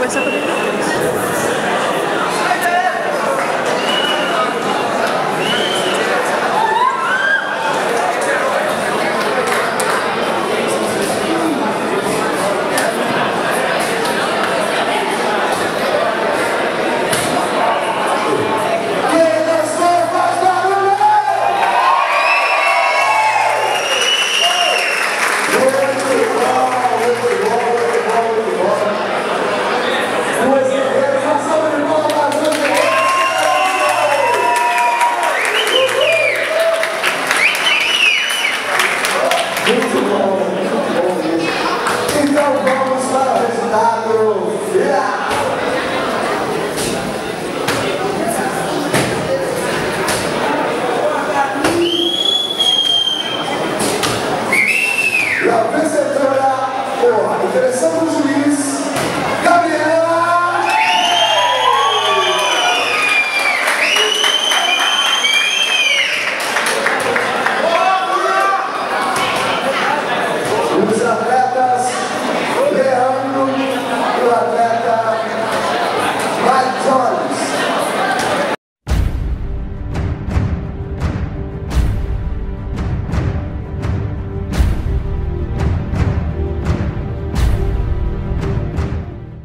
What's up with it?